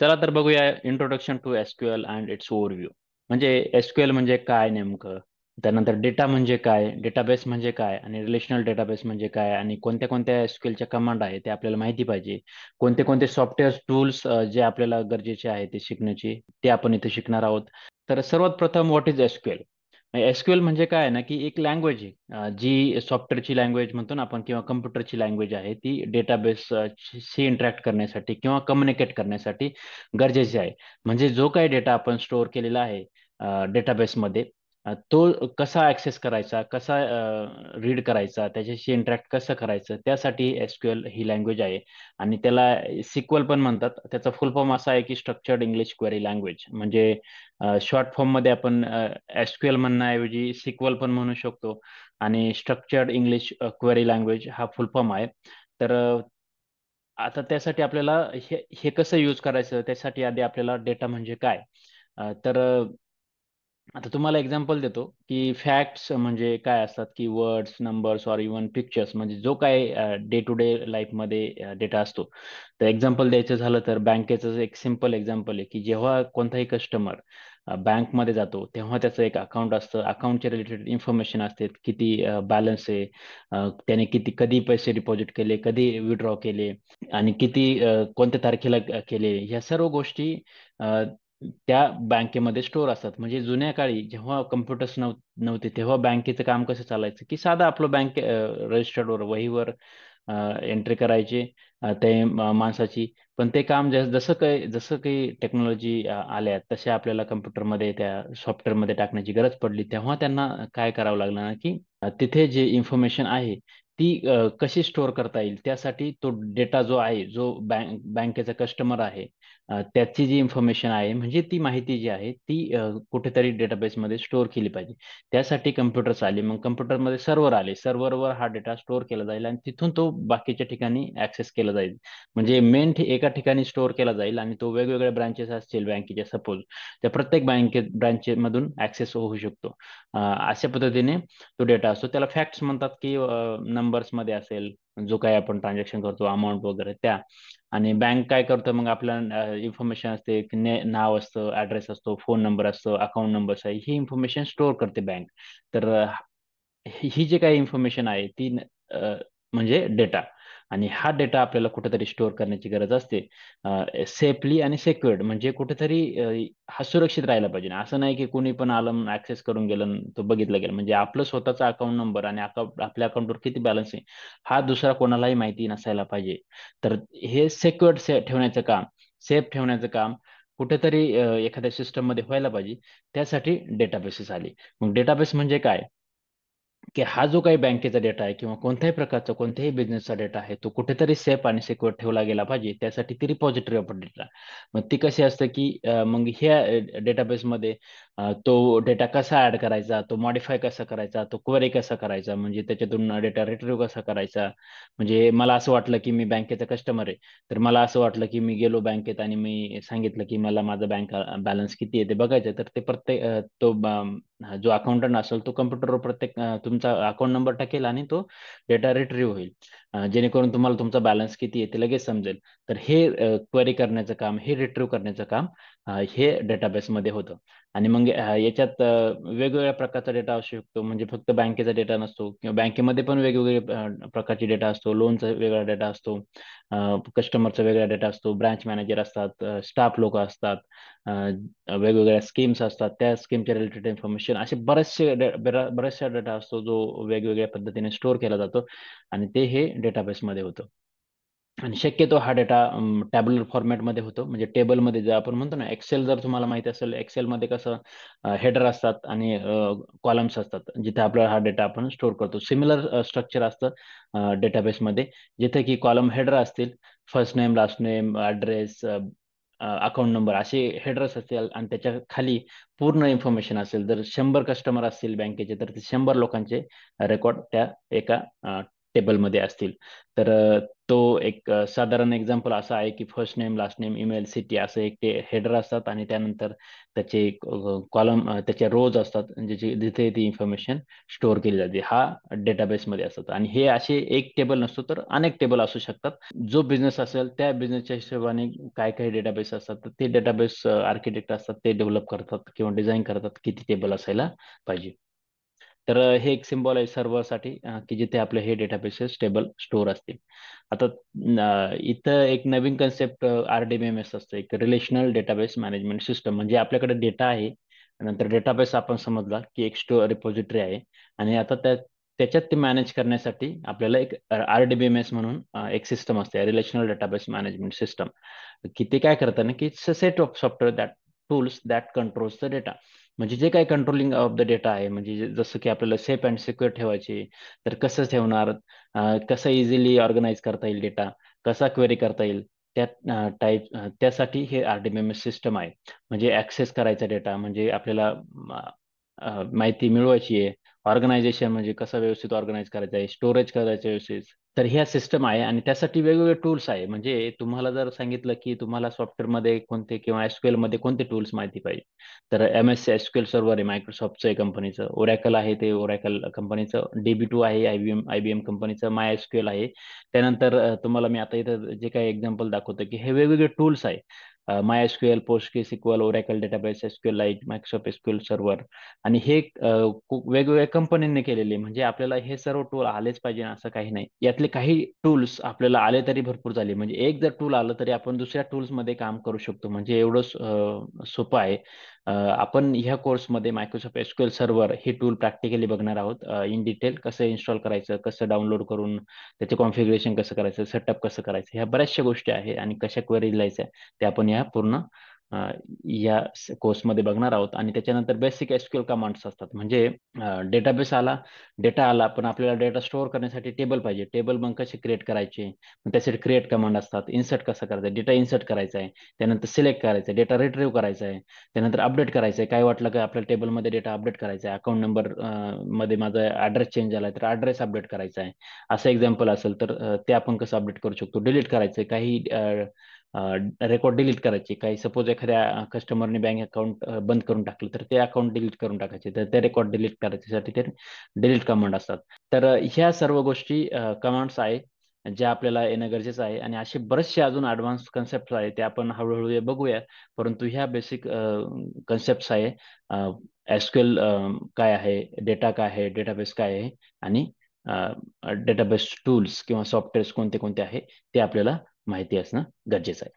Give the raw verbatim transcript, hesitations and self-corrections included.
चला तर बघूया introduction to SQL and it's overview. म्हणजे एसक्यूएल म्हणजे काय नेमकं, त्यानंतर डेटा म्हणजे काय, डेटाबेस म्हणजे काय आणि रिलेशनल डेटाबेस म्हणजे काय आणि कोणत्या कोणत्या एसक्यूएलच्या कमांड आहे ते आपल्याला माहिती पाहिजे. कोणते कोणते सॉफ्टवेअर टूल्स जे आपल्याला गरजेचे आहे ते शिकण्याची ते आपण इथे शिकणार आहोत. तर सर्वात प्रथम व्हॉट इज एसक्यूएल. एसक्यूएल म्हणजे काय आहे ना की एक लँग्वेज आहे जी सॉफ्टवेअरची लँग्वेज म्हणतो ना आपण किंवा कम्प्युटरची लँग्वेज आहे ती डेटाबेसशी इंटरॅक्ट करण्यासाठी किंवा कम्युनिकेट करण्यासाठी गरजेची आहे. म्हणजे जो काही डेटा आपण स्टोअर केलेला आहे डेटाबेसमध्ये तो कसा ॲक्सेस करायचा, कसा रीड करायचा, त्याच्याशी इंटरॅक्ट कसं करायचं त्यासाठी एसक्यूएल ही लँग्वेज आहे. आणि त्याला सिक्वल पण म्हणतात. त्याचा फुल फॉर्म असा आहे की स्ट्रक्चर्ड इंग्लिश क्वेरी लँग्वेज. म्हणजे शॉर्ट फॉर्ममध्ये आपण एसक्यूएल म्हणण्याऐवजी सिक्वल पण म्हणू शकतो आणि स्ट्रक्चर्ड इंग्लिश क्वेरी लँग्वेज हा फुल फॉर्म आहे. तर आता त्यासाठी आपल्याला हे हे कसं यूज करायचं त्यासाठी आधी आपल्याला डेटा म्हणजे काय, तर आता तुम्हाला एक्झाम्पल देतो की फॅक्ट्स म्हणजे काय असतात की words, numbers or even pictures. म्हणजे जो काय डे टू डे लाईफमध्ये डेटा असतो. तर एक्झाम्पल द्यायचं झालं तर बँकेचं एक सिम्पल एक्झाम्पल आहे की जेव्हा कोणताही कस्टमर बँकमध्ये जातो तेव्हा त्याचं एक अकाउंट असतं, अकाउंटच्या रिलेटेड इन्फॉर्मेशन असते, किती बॅलन्स आहे, त्याने किती कधी पैसे डिपॉझिट केले, कधी विड्रॉ केले आणि किती कोणत्या तारखेला केले, ह्या सर्व गोष्टी त्या बँकेमध्ये स्टोअर असतात. म्हणजे जुन्या काळी जेव्हा कम्प्युटर्स नव्ह नव्हते तेव्हा बँकेचं काम कसं चालायचं की साधा आपलं बँके रजिस्टर्डवर वहीवर एंट्री करायचे ते माणसाची. पण ते काम जस जसं काही जसं काही टेक्नॉलॉजी आल्या तसे आपल्याला कम्प्युटरमध्ये त्या सॉफ्टवेअरमध्ये टाकण्याची गरज पडली. तेव्हा त्यांना काय करावं लागलं ना की तिथे जे इन्फॉर्मेशन आहे ती कशी स्टोअर करता येईल त्यासाठी तो डेटा जो आहे जो बँक बँकेचा कस्टमर आहे त्याची जी इन्फॉर्मेशन आहे म्हणजे ती माहिती जी आहे ती कुठेतरी डेटाबेसमध्ये स्टोअर केली पाहिजे. त्यासाठी कम्प्युटर्स आले, मग कम्प्युटरमध्ये सर्व्हर आले, सर्व्हरवर हा डेटा स्टोअर केला जाईल आणि तिथून तो बाकीच्या ठिकाणी ऍक्सेस केला जाईल. म्हणजे मेन एका ठिकाणी स्टोअर केला जाईल आणि तो वेगवेगळ्या ब्रांचेस असतील बँकेच्या सपोज त्या प्रत्येक बँके ब्रांचेमधून ऍक्सेस होऊ शकतो. अशा पद्धतीने तो डेटा असतो. त्याला फॅक्ट्स म्हणतात की नंबर्स मध्ये असेल जो काही आपण ट्रान्झॅक्शन करतो अमाऊंट वगैरे त्या. आणि बँक काय करतं मग आपल्याला इन्फॉर्मेशन असते की नाव असतं, ऍड्रेस असतो, फोन नंबर असतो, अकाउंट नंबर्स आहे, ही इन्फॉर्मेशन स्टोअर करते बँक. तर ही जे काही इन्फॉर्मेशन आहे ती म्हणजे डेटा आणि हा डेटा आपल्याला कुठेतरी स्टोअर करण्याची गरज असते सेफली आणि सेक्युअर्ड. म्हणजे कुठेतरी हा सुरक्षित राहिला पाहिजे. असं नाही की कोणी पण आलं ऍक्सेस करून गेलं तो बघितला गेला. म्हणजे आपलं स्वतःचा अकाउंट नंबर आणि आपल्या अकाउंटवर किती बॅलन्स आहे हा दुसरा कोणालाही माहिती नसायला पाहिजे. तर हे सेक्युअर्ड से ठेवण्याचं काम, सेफ ठेवण्याचं काम कुठेतरी एखाद्या सिस्टममध्ये व्हायला पाहिजे. त्यासाठी डेटाबेसेस आले. मग डेटाबेस म्हणजे काय की हा जो काही बँकेचा डेटा आहे किंवा कोणत्याही प्रकारचा कोणत्याही बिझनेसचा डेटा आहे तो कुठेतरी सेफ आणि सिक्युअर ठेवला गेला पाहिजे. त्यासाठी ती रिपॉझिटरी ऑफ डेटा मग ती कशी असते की मग ह्या डेटाबेसमध्ये तो डेटा कसा ऍड करायचा, तो मॉडिफाय कसा करायचा, तो क्वेरी कसा करायचा, म्हणजे त्याच्यातून डेटा रिट्रीव्ह कसा करायचा. म्हणजे मला असं वाटलं की मी बँकेचा कस्टमर आहे तर मला असं वाटलं की मी गेलो बँकेत आणि मी सांगितलं की मला माझा बँक बॅलन्स किती आहे ते बघायचं. तर ते प्रत्येक तो जो अकाउंटंट असेल तो कम्प्युटरवर प्रत्येक तुमचा अकाउंट नंबर टाकेल आणि तो डेटा रिट्रीव्ह होईल जेणेकरून तुम्हाला तुमचा बॅलन्स किती आहे ते लगेच समजेल. तर हे क्वेरी करण्याचं काम, हे रिट्रीव्ह करण्याचं काम हे डेटाबेसमध्ये होतं. आणि मग याच्यात वेगवेगळ्या प्रकारचा डेटा असू शकतो. म्हणजे फक्त बँकेचा डेटा नसतो किंवा बँकेमध्ये पण वेगवेगळे प्रकारचे डेटा असतो. लोनचा वेगळा डेटा असतो, कस्टमरचा वेगळा डेटा असतो, ब्रांच मॅनेजर असतात, स्टाफ लोक असतात, वेगवेगळ्या स्कीम्स असतात त्या स्कीमच्या रिलेटेड इन्फॉर्मेशन, असे बरेचसे बऱ्याचशा डेटा असतो जो वेगवेगळ्या पद्धतीने स्टोअर केला जातो आणि ते हे डेटाबेसमध्ये होतं. आणि शक्यतो हा डेटा टॅब्युलर फॉर्मॅटमध्ये होतो. म्हणजे टेबलमध्ये जे आपण म्हणतो ना एक्सेल, जर तुम्हाला माहिती असेल एक्सेलमध्ये कसं हेडर असतात आणि कॉलम्स असतात जिथे आपला हा डेटा आपण स्टोअर करतो. सिमिलर स्ट्रक्चर असतं डेटाबेसमध्ये जिथे की कॉलम हेडर असतील, first name, last name, address, account number असे हेडर्स असतील आणि त्याच्या खाली पूर्ण इन्फॉर्मेशन असेल. जर शंभर कस्टमर असतील बँकेचे तर ते शंभर लोकांचे रेकॉर्ड त्या एका टेबलमध्ये असतील. तर तो एक साधारण एक्झाम्पल असा आहे की first name, last name, email, city असं एक ते हेडर असतात आणि त्यानंतर त्याचे कॉलम, त्याचे रोज असतात ज्याची जिथे ती इन्फॉर्मेशन स्टोअर केली जाते, हा डेटाबेसमध्ये असतात. आणि हे असे एक टेबल नसतो तर अनेक टेबल असू शकतात. जो बिझनेस असेल त्या बिझनेसच्या हिशोबाने काय काही डेटाबेस असतात, तर ते डेटाबेस आर्किटेक्ट असतात ते डेव्हलप करतात किंवा डिझाईन करतात किती टेबल असायला पाहिजे. तर हे एक सिम्बॉल आहे सर्व्हरसाठी की जिथे आपले हे डेटाबेसेस टेबल स्टोअर असतील. आता इथं एक नवीन कन्सेप्ट आरडीबीएमएस असतं, एक रिलेशनल डेटाबेस मॅनेजमेंट सिस्टम. म्हणजे आपल्याकडे डेटा आहे, नंतर डेटाबेस आपण समजला की एक स्टोअर रिपॉझिटरी आहे आणि आता त्या त्याच्यात ते मॅनेज करण्यासाठी आपल्याला एक आरडीबीएमएस म्हणून एक सिस्टम असते, रिलेशनल डेटाबेस मॅनेजमेंट सिस्टम, की ते काय करतं ना की set of software that tools that controls the data. म्हणजे जे काही कंट्रोलिंग ऑफ द डेटा आहे, म्हणजे जसं की आपल्याला सेफ अँड सिक्युअर ठेवायचे तर कसं ठेवणार, कसं इझिली ऑर्गनाईज करता येईल डेटा, कसा क्वेरी करता येईल, त्या टाईप त्यासाठी हे आरडीबीएमएस सिस्टम आहे. म्हणजे ऍक्सेस करायचा डेटा म्हणजे आपल्याला माहिती मिळवायची आहे, ऑर्गनायझेशन म्हणजे कसं व्यवस्थित ऑर्गनाईज करायचं आहे, स्टोरेज करायचं व्यवस्थित, तर ह्या सिस्टम आहे आणि त्यासाठी वेगवेगळे टूल्स आहे. म्हणजे तुम्हाला जर सांगितलं की तुम्हाला सॉफ्टवेअरमध्ये कोणते किंवा एसक्यूएल मध्ये कोणते टूल्स माहिती पाहिजे, तर एम एस एसक्यूएल सर्व्हर आहे मायक्रोसॉफ्टचं कंपनीचं, ओरॅकल आहे ते ओरॅकल कंपनीचं, डीबी टू आहे आयबीएम आयबीएम कंपनीचं, माय एसक्यूएल आहे. त्यानंतर तुम्हाला मी आता इथं जे काही एक्झाम्पल दाखवतो की हे वेगवेगळे टूल्स आहे, MySQL, PostgreSQL, Oracle database, SQLite, Microsoft SQL server, आणि हे वेगवेगळ्या कंपन्यांनी केलेले. म्हणजे आपल्याला हे सर्व टूल आलेच पाहिजे असं काही नाही. यातले काही टूल्स आपल्याला आले तरी भरपूर झाले. म्हणजे एक जर टूल आलं तरी आपण दुसऱ्या टूल्समध्ये काम करू शकतो. म्हणजे एवढं सोपं आहे. आपण ह्या कोर्समध्ये मायक्रोसॉफ्ट एसक्यूएल सर्व्हर हे टूल प्रॅक्टिकली बघणार आहोत इन डिटेल, कसं इन्स्टॉल करायचं, कसं डाउनलोड करून त्याचे कॉन्फिगरेशन कसं करायचं, सेटअप कसं करायचं, ह्या बऱ्याचशा गोष्टी आहे आणि कशा क्वेरीज लिहायच्या ते आपण या पूर्ण या कोर्समध्ये बघणार आहोत. आणि त्याच्यानंतर बेसिक एसक्यूएल कमांड्स असतात. म्हणजे डेटाबेस आला, डेटा आला, पण आपल्याला डेटा स्टोअर करण्यासाठी टेबल पाहिजे. टेबल मग कसे क्रिएट करायचे, त्यासाठी क्रिएट कमांड असतात. इन्सर्ट कसं करायचं, डेटा इन्सर्ट करायचा आहे, त्यानंतर सिलेक्ट करायचं, डेटा रिट्रीव्ह करायचा आहे, त्यानंतर अपडेट करायचं आहे. काय वाटलं की आपल्याला टेबलमध्ये डेटा अपडेट करायचा आहे, अकाउंट नंबर मध्ये माझा ऍड्रेस चेंज झाला तर ऍड्रेस अपडेट करायचा आहे, असं एक्झाम्पल असेल तर ते आपण कसं अपडेट करू शकतो. डिलीट करायचं आहे, काही रेकॉर्ड डिलीट करायचे, काही सपोज एखाद्या कस्टमरने बँक अकाउंट बंद करून टाकलं तर ते अकाउंट डिलीट करून टाकायचे, तर ते रेकॉर्ड डिलीट करायच्यासाठी ते डिलीट कमांड असतात. तर ह्या सर्व गोष्टी कमांड्स आहे ज्या आपल्याला येणं गरजेचं आहे. आणि असे बरेचसे अजून ऍडव्हान्स कन्सेप्ट आहे ते आपण हळूहळू बघूया. परंतु ह्या बेसिक कन्सेप्ट आहे, एसक्यूएल काय आहे, डेटा काय आहे, डेटाबेस काय आहे आणि डेटाबेस टूल्स किंवा सॉफ्टवेअर्स कोणते कोणते आहे ते आपल्याला माहिती असणं गरजेचं आहे.